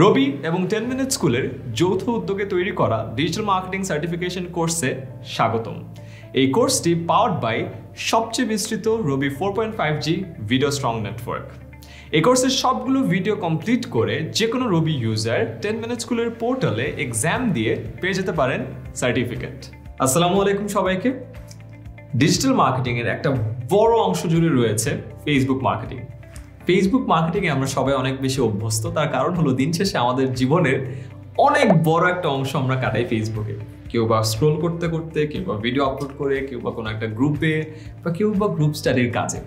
রবি এবং 10 মিনিট স্কুলের যৌথ উদ্যোগে তৈরি করা ডিজিটাল মার্কেটিং সার্টিফিকেশন কোর্সে স্বাগতম। এই কোর্সটি পাওয়ার্ড বাই সবচেয়ে বিস্তৃত রবি 4.5G ভিডিও স্ট্রং নেটওয়ার্ক। এই কোর্সের সবগুলো ভিডিও কমপ্লিট করে যে কোনো রবি ইউজার 10 মিনিট স্কুলের পোর্টালে এক্সাম দিয়ে পেয়ে যেতে পারেন সার্টিফিকেট। আসসালামু আলাইকুম সবাইকে। ডিজিটাল মার্কেটিং এর একটা বড় অংশ জুড়ে রয়েছে ফেসবুক মার্কেটিং। ফেসবুক মার্কেটিংয়ে আমরা সবাই অনেক বেশি অভ্যস্ত, তার কারণ হলো দিন শেষে আমাদের জীবনের অনেক বড় একটা অংশ আমরা কাটাই ফেসবুকে। কেউ বা স্ক্রোল করতে করতে, কেউ বা ভিডিও আপলোড করে, কেউ বা কোনো একটা গ্রুপে, বা কেউ বা গ্রুপ স্টাডির কাজে।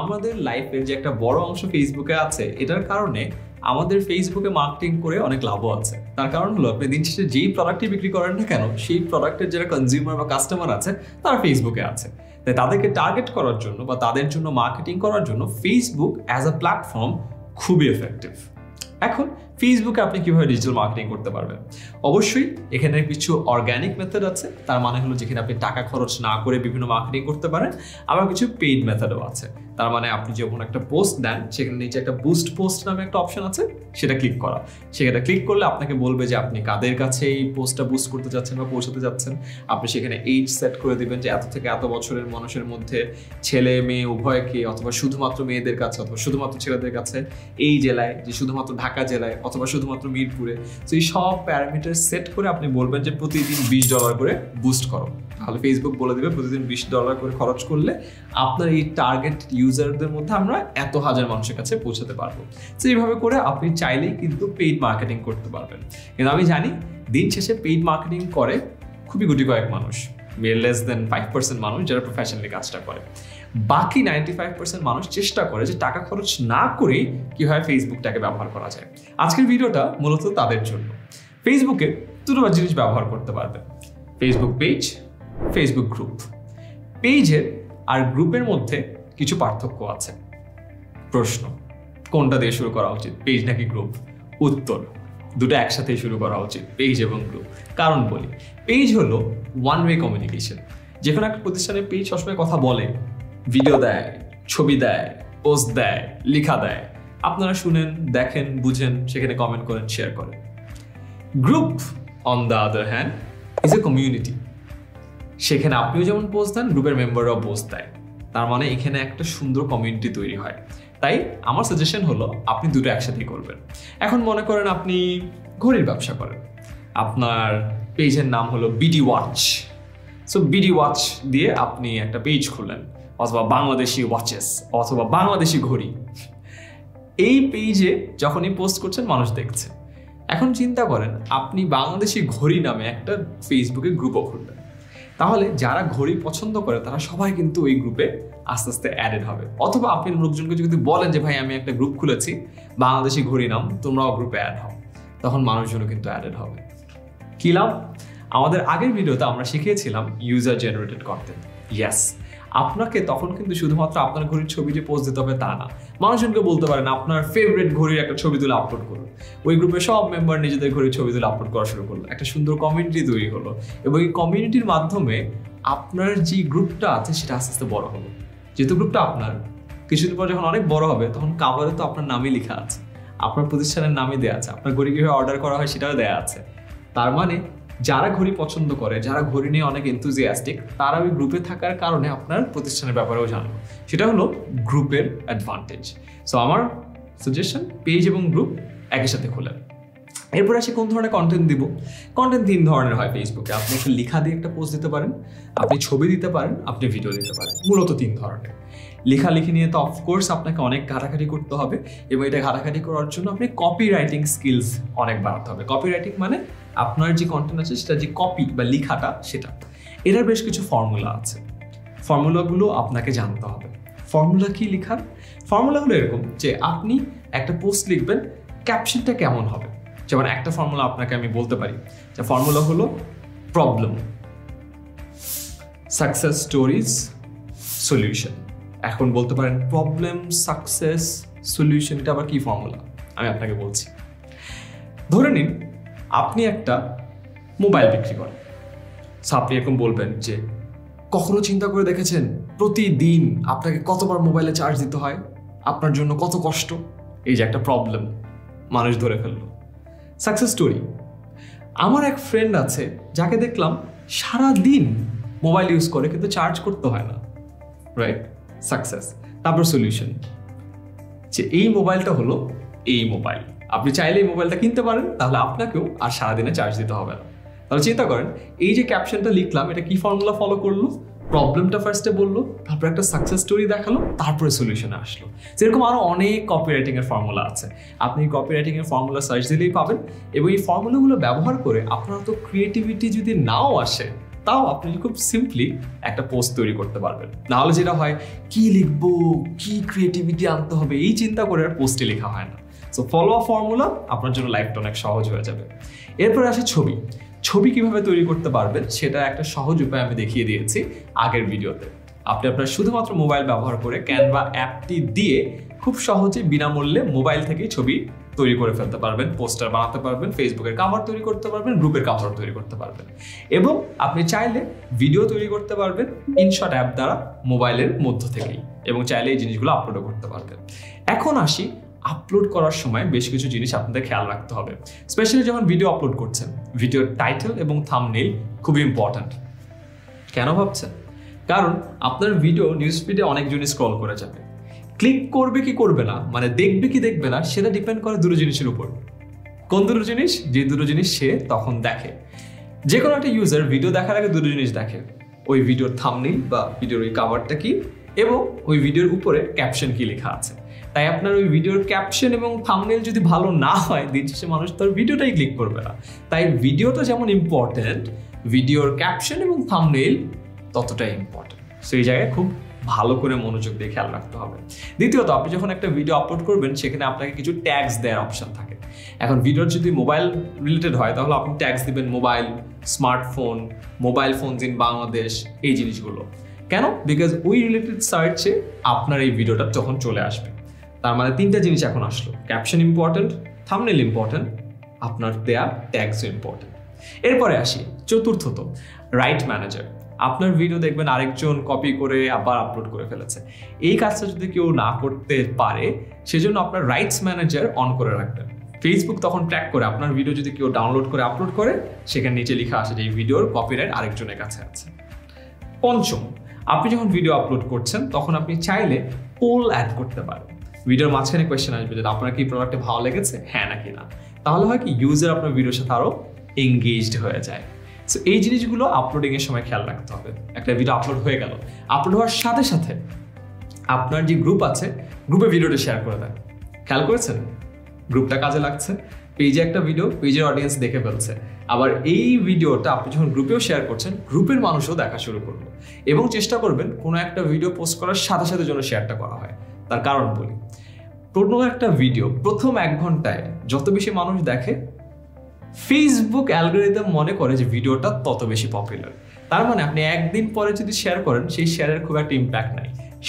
আমাদের লাইফের যে একটা বড় অংশ ফেসবুকে আছে, এটার কারণে আমাদের ফেসবুকে মার্কেটিং করে অনেক লাভও আছে। তার কারণ হলো আপনি দিন শেষে যেই প্রোডাক্টই বিক্রি করেন না কেন, সেই প্রোডাক্টের যারা কনজিউমার বা কাস্টমার আছে তারা ফেসবুকে আছে। তাই তাদেরকে টার্গেট করার জন্য বা তাদের জন্য মার্কেটিং করার জন্য ফেসবুক অ্যাজ আ প্ল্যাটফর্ম খুবই এফেক্টিভ। এখন ফেসবুকে আপনি কীভাবে ডিজিটাল মার্কেটিং করতে পারবেন? অবশ্যই এখানে কিছু অর্গ্যানিক মেথড আছে, তার মানে হলো যেখানে আপনি টাকা খরচ না করে বিভিন্ন মার্কেটিং করতে পারেন। আবার কিছু পেইড মেথডও আছে, তার মানে আপনি যখন একটা পোস্ট দেন সেখানে নিচে একটা বুস্ট পোস্ট নামে একটা অপশন আছে, সেটা ক্লিক করা। সেখানে ক্লিক করলে আপনাকে বলবে যে আপনি কাদের কাছে এই পোস্টটা বুস্ট করতে যাচ্ছেন বা পৌঁছাতে যাচ্ছেন। আপনি সেখানে এজ সেট করে দেবেন যে এত থেকে এত বছরের মানুষের মধ্যে, ছেলে মেয়ে উভয়কে, অথবা শুধুমাত্র মেয়েদের কাছে অথবা শুধুমাত্র ছেলেদের কাছে, এই জেলায়, যে শুধুমাত্র ঢাকা জেলায় অথবা শুধুমাত্র মিরপুরে। তো এই সব প্যারামিটার সেট করে আপনি বলবেন যে প্রতিদিন $20 করে বুস্ট করো। তাহলে ফেসবুক বলে দেবে প্রতিদিন $20 করে খরচ করলে আপনার এই টার্গেট ইউজারদের মধ্যে আমরা এত হাজার মানুষের কাছে পৌঁছাতে পারবো। তো এইভাবে করে আপনি চাইলেই কিন্তু পেইড মার্কেটিং করতে পারবেন। কিন্তু আমি জানি দিন শেষে পেইড মার্কেটিং করে খুবই গুটি কয়েক মানুষ, লেস দেন 5% মানুষ যারা প্রফেশনালি কাজটা করে। বাকি 95% মানুষ চেষ্টা করে যে টাকা খরচ না করেই কীভাবে ফেসবুকটাকে ব্যবহার করা যায়। আজকের ভিডিওটা মূলত তাদের জন্য। ফেসবুকে দুটো জিনিস ব্যবহার করতে পারবেন: ফেসবুক পেজ, ফেসবুক গ্রুপ। পেজের আর গ্রুপের মধ্যে কিছু পার্থক্য আছে। প্রশ্ন: কোনটা দিয়ে শুরু করা উচিত, পেজ নাকি গ্রুপ? উত্তর: দুটো একসাথেই শুরু করা উচিত, পেজ এবং গ্রুপ। কারণ বলি, পেজ হলো ওয়ান ওয়ে কমিউনিকেশন। যে কোনো একটা প্রতিষ্ঠানের পেজ সবসময় কথা বলে, ভিডিও দেয়, ছবি দেয়, পোস্ট দেয়, লেখা দেয়, আপনারা শুনেন, দেখেন, বুঝেন, সেখানে কমেন্ট করেন, শেয়ার করেন। Group on the other hand is a community. সেখানে আপনিও যেমন পোস্ট দেন, গ্রুপের মেম্বাররাও পোস্ট দেয়। তার মানে এখানে একটা সুন্দর কমিউনিটি তৈরি হয়। তাই আমার সাজেশন হলো আপনি দুটো একসাথেই করবেন। এখন মনে করেন আপনি ঘড়ির ব্যবসা করেন, আপনার পেজের নাম হলো BD watch. So BD watch দিয়ে আপনি একটা পেজ খুললেন, অথবা বাংলাদেশি ওয়াচেস, অথবা বাংলাদেশি ঘড়ি। এই পেজে যখনই পোস্ট করছেন মানুষ দেখছে। এখন চিন্তা করেন আপনি বাংলাদেশি ঘড়ি নামে একটা ফেসবুকে গ্রুপও খুললেন, তাহলে যারা ঘড়ি পছন্দ করে তারা সবাই কিন্তু ওই গ্রুপে আস্তে আস্তে অ্যাডেড হবে। অথবা আপনি লোকজনকে যদি বলেন যে ভাই আমি একটা গ্রুপ খুলেছি বাংলাদেশি ঘড়ি নাম, তোমরাও গ্রুপে অ্যাড হও, তখন মানুষজনও কিন্তু অ্যাডেড হবে। কী লাভ? আমাদের আগের ভিডিওতে আমরা শিখিয়েছিলাম ইউজার জেনারেটেড কন্টেন্ট। ইয়েস, আপনাকে তখন কিন্তু শুধুমাত্র আপনার ঘড়ির ছবি যে পোস্ট দিতে হবে তা না, মানুষজনকে বলতে পারেন আপনার ফেভারিট ঘড়ির একটা ছবি তুলে আপলোড করুন। ওই গ্রুপে সব মেম্বার নিজেদের ঘড়ির ছবি তুলে আপলোড করা শুরু করলো, একটা সুন্দর কমিউনিটি তৈরি হলো, এবং এই কমিউনিটির মাধ্যমে আপনার যে গ্রুপটা আছে সেটা আস্তে আস্তে বড় হলো। যেহেতু গ্রুপটা আপনার, কিছুদিন পর যখন অনেক বড় হবে তখন কাভারে তো আপনার নামই লেখা আছে, আপনার প্রতিষ্ঠানের নামই দেওয়া আছে, আপনার ঘড়ি কীভাবে অর্ডার করা হয় সেটাও দেওয়া আছে। তার মানে যারা ঘড়ি পছন্দ করে, যারা ঘড়ি নিয়ে অনেক এনথুজিয়াস্টিক, তারা ওই গ্রুপে থাকার কারণে আপনার প্রতিষ্ঠানের ব্যাপারেও জানবো। সেটা হলো গ্রুপের অ্যাডভান্টেজ। সো আমার সাজেশন, পেজ এবং গ্রুপ একই সাথে খোলেন। এরপরে আসে কোন ধরনের কন্টেন্ট দিব। কন্টেন্ট 3 ধরনের হয় ফেসবুকে। আপনি একটা লেখা দিয়ে একটা পোস্ট দিতে পারেন, আপনি ছবি দিতে পারেন, আপনি ভিডিও দিতে পারেন। মূলত 3 ধরনের। লেখালেখি নিয়ে তো অফকোর্স আপনাকে অনেক ঘাটাঘাটি করতে হবে, এবং এটা ঘাটাঘাটি করার জন্য আপনি কপি রাইটিং স্কিলস অনেক বাড়াতে হবে। কপি রাইটিং মানে আপনার যে কন্টেন্ট আছে সেটা যে কপি বা লেখাটা, সেটা এটার বেশ কিছু ফর্মুলা আছে, ফর্মুলাগুলো আপনাকে জানতে হবে। ফর্মুলা কি লেখার? ফর্মুলা হলো এরকম যে আপনি একটা পোস্ট লিখবেন, ক্যাপশনটা কেমন হবে। যেমন একটা ফর্মুলা আপনাকে আমি বলতে পারি, যে ফর্মুলা হলো প্রবলেম, সাকসেস স্টোরিজ, সলিউশন। এখন বলতে পারেন প্রবলেম, সাকসেস, সলিউশন, এটা আবার কি ফর্মুলা? আমি আপনাকে বলছি। ধরে নিন আপনি একটা মোবাইল বিক্রি করেন। সো আপনি এরকম বলবেন যে কখনো চিন্তা করে দেখেছেন প্রতিদিন আপনাকে কতবার মোবাইলে চার্জ দিতে হয়, আপনার জন্য কত কষ্ট? এই যে একটা প্রবলেম মানুষ ধরে ফেললো। Success story. আমার এক ফ্রেন্ড আছে যাকে দেখলাম সারা দিন মোবাইল ইউজ করে কিন্তু চার্জ করতে হয় না, রাইট? সাকসেস। তারপর সলিউশন যে এই মোবাইলটা হলো এই মোবাইল, আপনি চাইলে এই মোবাইলটা কিনতে পারেন, তাহলে আপনাকেও আর সারাদিনে চার্জ দিতে হবে না। তাহলে চিন্তা করেন এই যে ক্যাপশনটা লিখলাম এটা কি ফর্মুলা ফলো করলো, প্রবলেমটা ফার্স্টে বললো, তারপর একটা সাকসেস স্টোরি দেখালো, তারপরে সলিউশনে আসলো। যেরকম আরও অনেক কপিরাইটিংয়ের ফর্মুলা আছে, আপনি কপিরাইটিংয়ের ফর্মুলা সার্চ দিলেই পাবেন। এবং এই ফর্মুলাগুলো ব্যবহার করে আপনার তো ক্রিয়েটিভিটি যদি নাও আসে তাও আপনি খুব সিম্পলি একটা পোস্ট তৈরি করতে পারবেন। নাহলে যেটা হয় কি লিখবো, কি ক্রিয়েটিভিটি আনতে হবে এই চিন্তা করে আর পোস্টে লেখা হয় না। সো ফলো আপ ফর্মুলা আপনার জন্য লাইফটা অনেক সহজ হয়ে যাবে। এরপরে আসে ছবি। ছবি কিভাবে তৈরি করতে পারবেন সেটা একটা সহজ উপায় আমি দেখিয়ে দিয়েছি আগের ভিডিওতে। আপনি আপনার শুধুমাত্র মোবাইল ব্যবহার করে ক্যানভা অ্যাপটি দিয়ে খুব সহজে বিনামূল্যে মোবাইল থেকে ছবি তৈরি করে ফেলতে পারবেন, পোস্টার বানাতে পারবেন, ফেসবুকের কাভার তৈরি করতে পারবেন, গ্রুপের কাভার তৈরি করতে পারবেন, এবং আপনি চাইলে ভিডিও তৈরি করতে পারবেন ইনশট অ্যাপ দ্বারা মোবাইলের মধ্য থেকেই, এবং চাইলে এই জিনিসগুলো আপলোডও করতে পারবেন। এখন আসি আপলোড করার সময় বেশ কিছু জিনিস আপনাদের খেয়াল রাখতে হবে, স্পেশালি যখন ভিডিও আপলোড করছেন। ভিডিওর টাইটেল এবং থাম্বনেইল খুবই ইম্পর্ট্যান্ট। কেন ভাবছেন? কারণ আপনার ভিডিও নিউজ ফিডে অনেকজন স্ক্রল করে যাবে, ক্লিক করবে কি করবে না, মানে দেখবে কি দেখবে না, সেটা ডিপেন্ড করে দুটো জিনিসের উপর। কোন দুটো জিনিস? যে দুটো জিনিস সে তখন দেখে। যে কোনো একটা ইউজার ভিডিও দেখার আগে দুটো জিনিস দেখে, ওই ভিডিওর থাম্বনেইল বা ভিডিওর ওই কাভারটা কি, এবং ওই ভিডিওর উপরে ক্যাপশন কি লেখা আছে। তাই আপনার ওই ভিডিওর ক্যাপশন এবং থাম্বনেইল যদি ভালো না হয় দিন শেষে মানুষ তার ভিডিওটাই ক্লিক করবে না। তাই ভিডিওটা যেমন ইম্পর্টেন্ট, ভিডিওর ক্যাপশন এবং থাম্বনেইল ততটাই ইম্পর্টেন্ট। সো এই জায়গায় খুব ভালো করে মনোযোগ দিয়ে খেয়াল রাখতে হবে। দ্বিতীয়ত, আপনি যখন একটা ভিডিও আপলোড করবেন সেখানে আপনাকে কিছু ট্যাগস দেওয়ার অপশান থাকে। এখন ভিডিও যদি মোবাইল রিলেটেড হয় তাহলে আপনি ট্যাগস দেবেন mobile, smartphone, mobile phones in Bangladesh, এই জিনিসগুলো। কেন? বিকজ ওই রিলেটেড সার্চে আপনার এই ভিডিওটা তখন চলে আসবে। তার মানে তিনটা জিনিস এখন আসলো, ক্যাপশন ইম্পর্টেন্ট, থাম্বনেইল ইম্পর্টেন্ট, আপনার দেয়া ট্যাগস ইম্পর্টেন্ট। এরপরে আসি চতুর্থত, রাইট ম্যানেজার। আপনার ভিডিও দেখবেন আরেকজন কপি করে আবার আপলোড করে ফেলেছে, এই কাজটা যদি কেউ না করতে পারে সেজন্য আপনার রাইটস ম্যানেজার অন করে রাখবেন। ফেসবুক তখন ট্র্যাক করে, আপনার ভিডিও যদি কেউ ডাউনলোড করে আপলোড করে সেখানে নিচে লেখা আসে যে এই ভিডিওর কপিরাইট আরেকজনের কাছে আছে। পঞ্চম, আপনি যখন ভিডিও আপলোড করছেন তখন আপনি চাইলে পোল অ্যাড করতে পারেন। ভিডিওর মাঝখানে কোয়েশ্চেন আসবে যে আপনার কি প্রোডাক্টটা ভালো লেগেছে, হ্যাঁ নাকি না, তাহলে হয় কি ইউজার আপনার ভিডিওর সাথে আরও এঙ্গেজড হয়ে যায়। সো এই জিনিসগুলো আপলোডিংয়ের সময় খেয়াল রাখতে হবে। একটা ভিডিও আপলোড হয়ে গেল, আপলোড হওয়ার সাথে সাথে আপনার যে গ্রুপ আছে গ্রুপে ভিডিওটা শেয়ার করে দেন। খেয়াল করেছেন? গ্রুপটা কাজে লাগছে। পেজে একটা ভিডিও, পেজের অডিয়েন্স দেখে ফেলছে, আবার এই ভিডিওটা আপনি যখন গ্রুপেও শেয়ার করছেন গ্রুপের মানুষও দেখা শুরু করলো। এবং চেষ্টা করবেন কোনো একটা ভিডিও পোস্ট করার সাথে সাথে যেন শেয়ারটা করা হয়। তার কারণ বলি, কোনো একটা ভিডিও প্রথম 1 ঘন্টায় যত বেশি মানুষ দেখে ফেসবুক অ্যালগরিদম মনে করে যে ভিডিওটা তত বেশি পপুলার। তার মানে আপনি একদিন পরে যদি শেয়ার করেন সেই শেয়ারের খুব একটা ইম্প্যাক্ট নাই,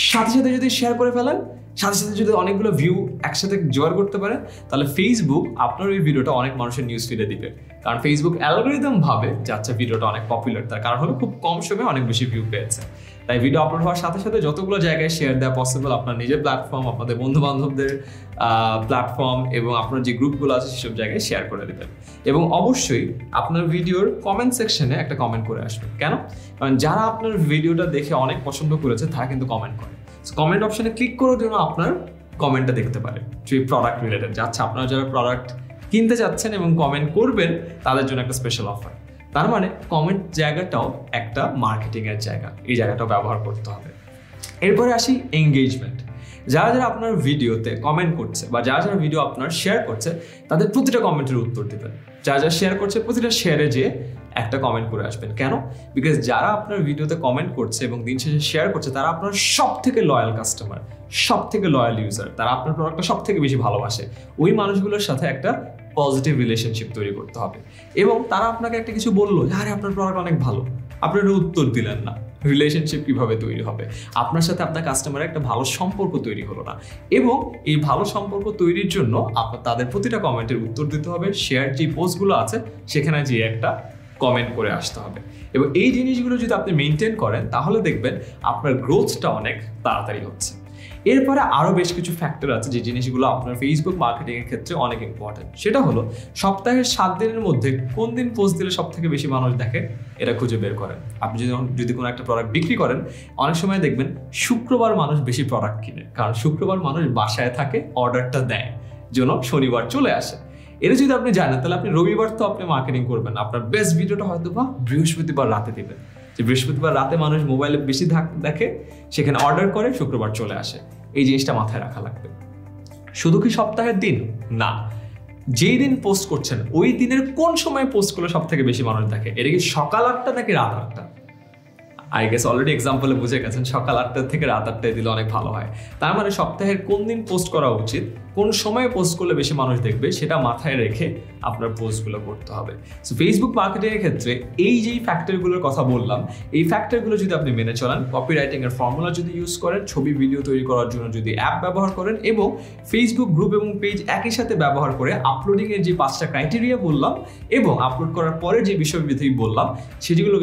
সাথে সাথে যদি শেয়ার করে ফেলেন, সাথে সাথে যদি অনেকগুলো ভিউ একসাথে জোগাড় করতে পারেন তাহলে ফেসবুক আপনার ওই ভিডিওটা অনেক মানুষের নিউজ ফিডে দিবে। কারণ ফেসবুক অ্যালগরিদম ভাবে যাচ্ছে ভিডিওটা অনেক পপুলার, তার কারণ হলো খুব কম সময়ে অনেক বেশি ভিউ পেয়েছে। তাই ভিডিও আপলোড হওয়ার সাথে সাথে যতগুলো জায়গায় শেয়ার দেওয়া পসিবল, আপনার নিজের প্ল্যাটফর্ম, আপনাদের বন্ধু বান্ধবদের প্ল্যাটফর্ম এবং আপনার যে গ্রুপগুলো আছে সেসব জায়গায় শেয়ার করে দেবেন। এবং অবশ্যই আপনার ভিডিওর কমেন্ট সেকশনে একটা কমেন্ট করে আসবেন। কেন? কারণ যারা আপনার ভিডিওটা দেখে অনেক পছন্দ করেছে তারা কিন্তু কমেন্ট করে। কমেন্ট অপশানে ক্লিক করার জন্য আপনার কমেন্টটা দেখতে পারে যে প্রোডাক্ট রিলেটেড যাচ্ছে, আপনারা যারা প্রোডাক্ট কিনতে চাচ্ছেন এবং কমেন্ট করবেন তাদের জন্য একটা স্পেশাল অফার। তার মানে কমেন্ট জায়গাটাও একটা মার্কেটিংয়ের জায়গা, এই জায়গাটাও ব্যবহার করতে হবে। এরপরে আসি এঙ্গেজমেন্ট। যারা যারা আপনার ভিডিওতে কমেন্ট করছে বা যারা যারা ভিডিও আপনার শেয়ার করছে তাদের প্রতিটা কমেন্টের উত্তর দেবেন। যারা যারা শেয়ার করছে প্রতিটা শেয়ারে যে একটা কমেন্ট করে আসবেন। কেন? বিকজ যারা আপনার ভিডিওতে কমেন্ট করছে এবং দিন শেষে শেয়ার করছে তারা আপনার সব থেকে লয়াল কাস্টমার, সব থেকে লয়াল ইউজার, তারা আপনার প্রোডাক্টটা সব থেকে বেশি ভালোবাসে। ওই মানুষগুলোর সাথে একটা পজিটিভ রিলেশনশিপ তৈরি করতে হবে। এবং তারা আপনাকে একটা কিছু বললো, আরে আপনার প্রোডাক্ট অনেক ভালো, আপনার উত্তর দিলেন না, রিলেশনশিপ কীভাবে তৈরি হবে? আপনার সাথে আপনার কাস্টমারের একটা ভালো সম্পর্ক তৈরি হলো না। এবং এই ভালো সম্পর্ক তৈরির জন্য আপনার তাদের প্রতিটা কমেন্টের উত্তর দিতে হবে, শেয়ার যে পোস্টগুলো আছে সেখানে যে একটা কমেন্ট করে আসতে হবে। এবং এই জিনিসগুলো যদি আপনি মেনটেন করেন তাহলে দেখবেন আপনার গ্রোথটা অনেক তাড়াতাড়ি হচ্ছে। এরপরে আরো বেশ কিছু ফ্যাক্টর আছে যে জিনিসগুলো আপনার ফেসবুক মার্কেটিং এর ক্ষেত্রে অনেক ইম্পর্টেন্ট। সেটা হলো সপ্তাহের 7 দিনের মধ্যে কোন দিন পোস্ট দিলে সবথেকে বেশি মানুষ দেখে এটা খুঁজে বের করেন। আপনি যদি কোনো একটা প্রোডাক্ট বিক্রি করেন অনেক সময় দেখবেন শুক্রবার মানুষ বেশি প্রোডাক্ট কিনে, কারণ শুক্রবার মানুষ বাসায় থাকে, অর্ডারটা দেয় জন্য শনিবার চলে আসে। এটা যদি আপনি জানেন তাহলে আপনি রবিবার তো আপনি মার্কেটিং করবেন, আপনার বেস্ট ভিডিওটা হয়তো বা বৃহস্পতিবার রাতে দেবেন। যে বৃহস্পতিবার রাতে মানুষ মোবাইলে বেশি দেখে, সেখানে অর্ডার করে, শুক্রবার চলে আসে। এই জিনিসটা মাথায় রাখা লাগবে। শুধু কি সপ্তাহের দিন? না, যেই দিন পোস্ট করছেন ওই দিনের কোন সময় পোস্ট করলে সব থেকে বেশি মানুষ দেখে। এটা কি সকাল 8টা নাকি রাত 8টা? আই গেস অলরেডি এক্সাম্পলে বুঝে গেছেন সকাল 8টা থেকে রাত 8টায় দিলে অনেক ভালো হয়। তার মানে সপ্তাহের কোন দিন পোস্ট করা উচিত, কোন সময়ে পোস্ট করলে বেশি মানুষ দেখবে সেটা মাথায় রেখে আপনার পোস্টগুলো করতে হবে। সো ফেসবুক মার্কেটিংয়ের ক্ষেত্রে এই যেই ফ্যাক্টরগুলোর কথা বললাম, এই ফ্যাক্টরগুলো যদি আপনি মেনে চলেন, কপিরাইটিংয়ের ফর্মুলা যদি ইউজ করেন, ছবি ভিডিও তৈরি করার জন্য যদি অ্যাপ ব্যবহার করেন এবং ফেসবুক গ্রুপ এবং পেজ একই সাথে ব্যবহার করে আপলোডিংয়ের যে 5টা ক্রাইটেরিয়া বললাম এবং আপলোড করার পরে যে বিষয়বিধি বললাম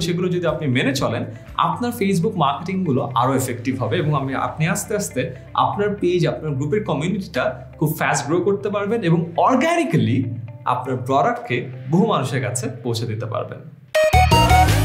সেগুলো যদি আপনি মেনে চলেন, আপনার ফেসবুক মার্কেটিংগুলো আরও এফেক্টিভ হবে এবং আপনি আস্তে আস্তে আপনার পেজ, আপনার গ্রুপের কমিউনিটিটা খুব ফাস্ট গ্রো করতে পারবেন এবং অর্গানিক্যালি আপনার প্রোডাক্টকে বহু মানুষের কাছে পৌঁছে দিতে পারবেন।